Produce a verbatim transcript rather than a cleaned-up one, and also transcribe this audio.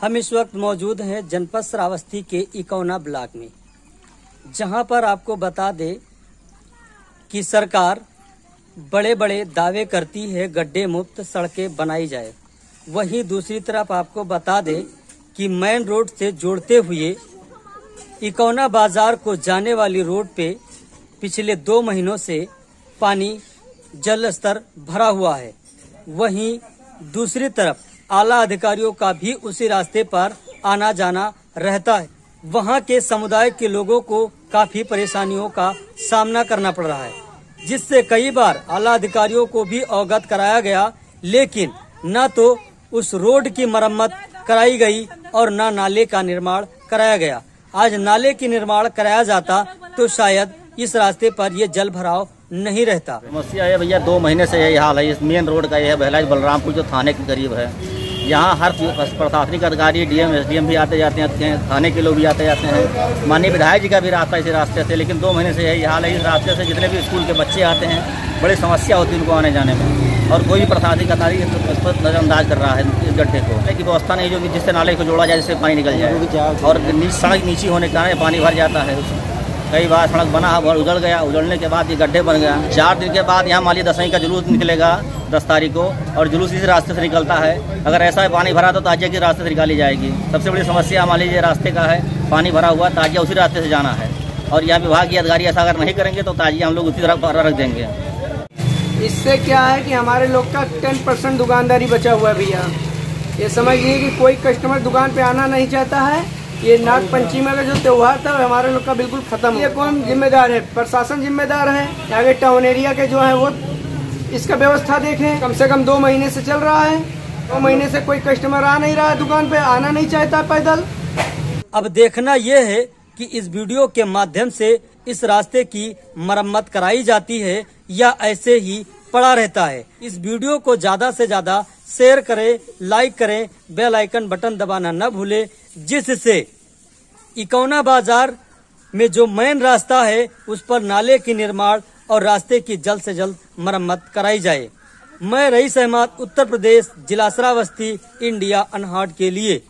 हम इस वक्त मौजूद हैं जनपद श्रावस्ती के इकौना ब्लॉक में, जहां पर आपको बता दे कि सरकार बड़े बड़े दावे करती है गड्ढे मुक्त सड़कें बनाई जाए, वहीं दूसरी तरफ आपको बता दे कि मेन रोड से जोड़ते हुए इकौना बाजार को जाने वाली रोड पे पिछले दो महीनों से पानी जल स्तर भरा हुआ है। वहीं दूसरी तरफ आला अधिकारियों का भी उसी रास्ते पर आना जाना रहता है। वहां के समुदाय के लोगों को काफी परेशानियों का सामना करना पड़ रहा है, जिससे कई बार आला अधिकारियों को भी अवगत कराया गया, लेकिन न तो उस रोड की मरम्मत कराई गई और न नाले का निर्माण कराया गया। आज नाले की निर्माण कराया जाता तो शायद इस रास्ते पर ये जल भराव नहीं रहता। समस्या है भैया, दो महीने से यही हाल है। इस मेन रोड का यह बहलाइज बलरामपुर जो थाने के करीब है, यहाँ हर प्रशासनिक अधिकारी डीएम एसडीएम भी आते जाते हैं, थाने के लोग भी आते जाते हैं, माननीय विधायक जी का भी रास्ता इसी रास्ते से, लेकिन दो महीने से यही हाल है। इस रास्ते से जितने भी स्कूल के बच्चे आते हैं, बड़ी समस्या होती है उनको आने जाने में, और कोई भी प्रशासनिक अधिकारी इस पर नज़रअंदाज कर रहा है। इस गड्ढे को की व्यवस्था नहीं, जो कि जिससे नाले को जोड़ा जाए, जिससे पानी निकल जाए, और सड़क नीची होने के कारण पानी भर जाता है। कई बार सड़क बना है और उजड़ गया, उजड़ने के बाद ये गड्ढे बन गया। चार दिन के बाद यहाँ माली दसाई का जुलूस निकलेगा दस तारीख को, और जुलूस इस रास्ते से निकलता है। अगर ऐसा है पानी भरा तो ताजिया के रास्ते से निकाली जाएगी। सबसे बड़ी समस्या हमारे लिए रास्ते का है, पानी भरा हुआ, ताजिया उसी रास्ते से जाना है, और यहाँ विभागीय अधिकारी ऐसा अगर नहीं करेंगे तो ताजिया हम लोग उसी तरफ रख देंगे। इससे क्या है कि हमारे लोग का टेन परसेंट दुकानदारी बचा हुआ है भैया। ये समझिए कि कोई कस्टमर दुकान पर आना नहीं चाहता है। ये नागपंचमी का जो त्यौहार था हमारे लोग का बिल्कुल खत्म। ये कौन जिम्मेदार है? प्रशासन जिम्मेदार है। आगे टाउन एरिया के जो है वो इसका व्यवस्था देखें। कम से कम दो महीने से चल रहा है, दो महीने से कोई कस्टमर आ नहीं रहा है, दुकान पे आना नहीं चाहता पैदल। अब देखना ये है कि इस वीडियो के माध्यम से इस रास्ते की मरम्मत कराई जाती है या ऐसे ही पड़ा रहता है। इस वीडियो को ज्यादा से ज्यादा शेयर करें, लाइक करें, बेल आइकन बटन दबाना न भूलें, जिससे इकौना बाजार में जो मेन रास्ता है उस पर नाले की निर्माण और रास्ते की जल्द से जल्द मरम्मत कराई जाए। मैं रईस अहमद, उत्तर प्रदेश, जिला श्रावस्ती, इंडिया अनहर्ड के लिए।